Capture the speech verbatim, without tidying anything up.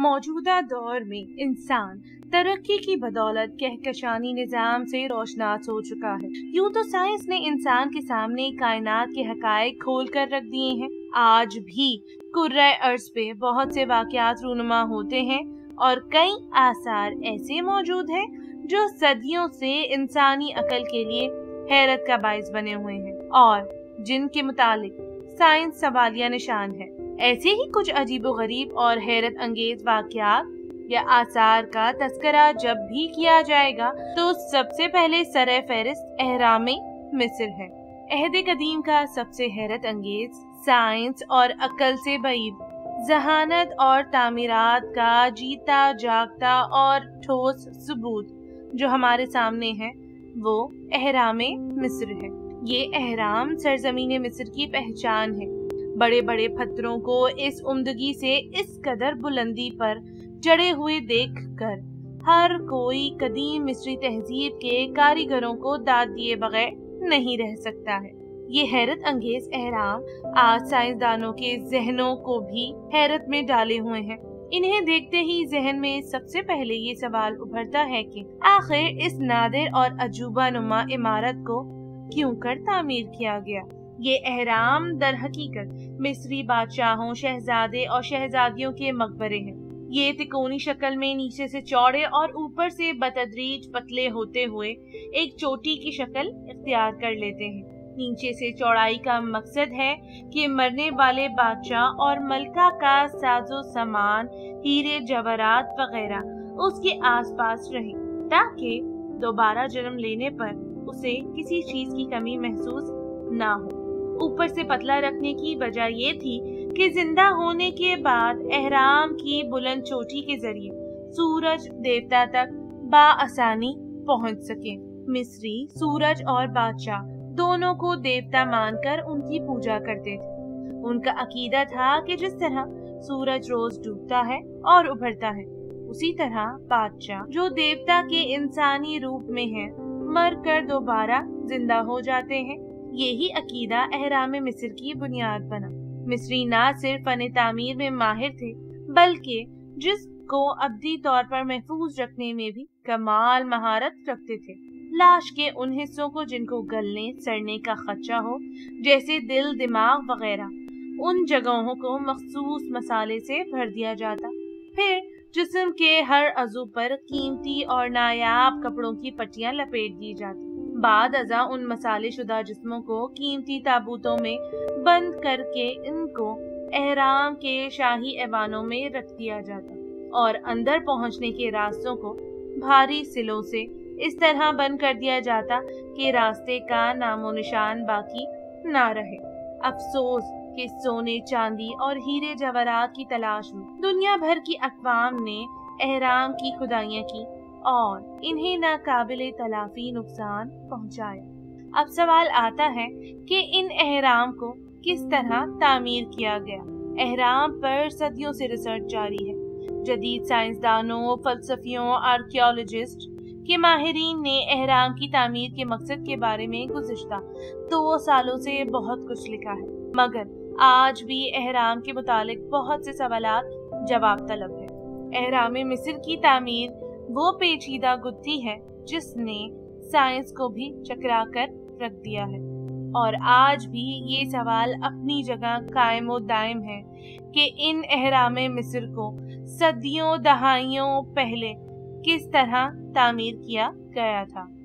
मौजूदा दौर में इंसान तरक्की की बदौलत कहकशानी निजाम से रोशनास हो चुका है। यूँ तो साइंस ने इंसान के सामने कायनात के हकायक खोल कर रख दिए हैं। आज भी कुर्रे अर्ज पे बहुत से वाक़यात रूनुमा होते हैं और कई आसार ऐसे मौजूद हैं जो सदियों से इंसानी अकल के लिए हैरत का बायस बने हुए हैं और जिनके मुतालिक साइंस सवालिया निशान है। ऐसे ही कुछ अजीबोगरीब और हैरत अंगेज वाक़यात या आसार का तस्करा जब भी किया जाएगा तो सबसे पहले सरे फहरिस्त अहरामे मिस्र है। अहदे कदीम का सबसे हैरत अंगेज, साइंस और अकल से बईद, जहानत और तामीरात का जीता जागता और ठोस सबूत जो हमारे सामने है वो अहरामे मिस्र है। ये अहराम सरजमीन मिस्र की पहचान है। बड़े बड़े पत्थरों को इस उम्दगी से इस कदर बुलंदी पर जड़े हुए देखकर हर कोई कदीम मिस्री तहजीब के कारीगरों को दाद दिए बगैर नहीं रह सकता है। ये हैरत अंगेज अहराम आज साइंसदानों के जहनों को भी हैरत में डाले हुए हैं। इन्हें देखते ही जहन में सबसे पहले ये सवाल उभरता है कि आखिर इस नादिर और अजूबा नुमा इमारत को क्यों कर तामीर किया गया। ये अहराम दर हकीकत मिस्री बादशाहों, शहजादे और शहजादियों के मकबरे हैं। ये तिकोनी शक्ल में नीचे से चौड़े और ऊपर से बतदरीज पतले होते हुए एक चोटी की शक्ल इख्तियार कर लेते हैं। नीचे से चौड़ाई का मकसद है कि मरने वाले बादशाह और मलका का साजो सामान, हीरे जवाहरात वगैरह उसके आसपास रहे ताकि दोबारा जन्म लेने पर उसे किसी चीज की कमी महसूस ना हो। ऊपर से पतला रखने की वजह ये थी कि जिंदा होने के बाद अहराम की बुलंद चोटी के जरिए सूरज देवता तक बाआसानी पहुंच सके। मिस्री सूरज और बादशाह दोनों को देवता मानकर उनकी पूजा करते थे। उनका अकीदा था कि जिस तरह सूरज रोज डूबता है और उभरता है, उसी तरह बादशाह जो देवता के इंसानी रूप में है, मर कर दोबारा जिंदा हो जाते हैं। यही अकीदा अहराम मिस्र की बुनियाद बना। मिस्री ना सिर्फ फन तामीर में माहिर थे बल्कि जिसको अब्दी तौर पर महफूज रखने में भी कमाल महारत रखते थे। लाश के उन हिस्सों को जिनको गलने सड़ने का खदशा हो, जैसे दिल, दिमाग वगैरह, उन जगहों को मखसूस मसाले से भर दिया जाता। फिर जिस्म के हर अजू पर कीमती और नायाब कपड़ों की पट्टियां लपेट दी जाती। बाद अजा उन मसाले शुदा जिस्मों को कीमती ताबूतों में बंद करके इनको अहराम के शाही ऐवानों में रख दिया जाता और अंदर पहुंचने के रास्तों को भारी सिलों से इस तरह बंद कर दिया जाता कि रास्ते का नामो निशान बाकी ना रहे। अफसोस कि सोने चांदी और हीरे जवाहरात की तलाश में दुनिया भर की अक्वाम ने अहराम की खुदाइयां की और इन्हें नाकाबिले तलाफी नुकसान पहुंचाया। अब सवाल आता है कि इन अहराम को किस तरह तामीर किया गया। अहराम पर सदियों से रिसर्च जारी है। जदीद साइंसदानों, फलसफियों, आर्कियोलॉजिस्ट के माहिरीन ने अहराम की तामीर के मकसद के बारे में गुज़िश्ता दो सालों से बहुत कुछ लिखा है, मगर आज भी अहराम के मुतालिक बहुत से सवालात जवाब तलब है। अहराम मिस्र की तामीर वो पेचीदा गुत्थी है जिसने साइंस को भी चकरा कर रख दिया है और आज भी ये सवाल अपनी जगह कायम और दायम है कि इन अहराम मिस्र को सदियों दहाइयों पहले किस तरह तामीर किया गया था।